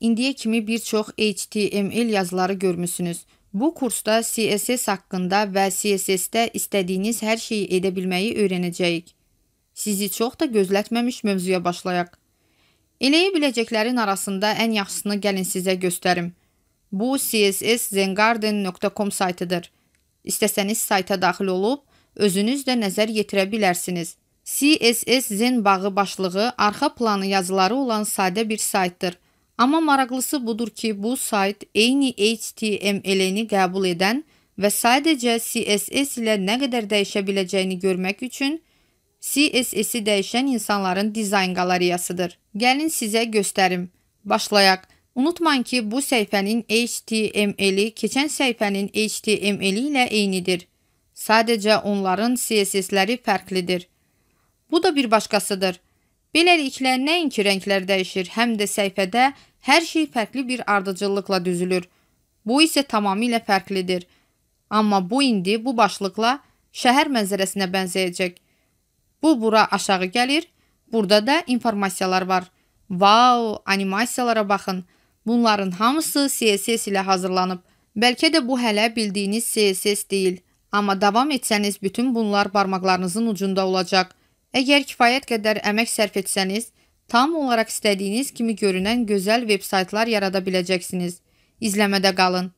İndiyə kimi bir çox HTML yazıları görmüsünüz. Bu kursda CSS haqqında və CSS-də istədiyiniz hər şeyi edə bilməyi öyrənəcəyik. Sizi çox da gözlətməmiş mövzuya başlayaq. Eləyə biləcəklərin arasında ən yaxşısını gəlin sizə göstərim. Bu csszengarden.com saytıdır. İstəsəniz sayta daxil olub, özünüz də nəzər yetirə bilərsiniz. CSS Zen Bağı başlığı arxa planı yazıları olan sadə bir saytdır. Amma maraqlısı budur ki, bu sayt eyni HTML-ni qəbul edən və sadəcə CSS ilə nə qədər dəyişə biləcəyini görmək üçün CSS-i dəyişən insanların dizayn qaleriyasıdır. Gəlin sizə göstərim. Başlayaq. Unutmayın ki, bu səhifənin HTML-i keçən səhifənin HTML-i ilə eynidir. Sadəcə onların CSS-ləri fərqlidir. Bu da bir başqasıdır. Beləliklə, nəinki rənglər dəyişir, həm də səhifədə hər şey fərqli bir ardıcıllıqla düzülür. Bu isə tamamilə fərqlidir. Amma bu indi bu başlıqla şəhər mənzərəsinə bənzəyəcək. Bu bura aşağı gəlir, burada da informasiyalar var. Vau, animasiyalara baxın. Bunların hamısı CSS ilə hazırlanıb. Bəlkə də bu hələ bildiyiniz CSS deyil. Amma davam etsəniz bütün bunlar barmaqlarınızın ucunda olacaq. Əgər kifayət qədər əmək sərf etsəniz, tam olaraq istədiyiniz kimi görünən gözəl veb saytlar yarada biləcəksiniz. İzləmədə qalın.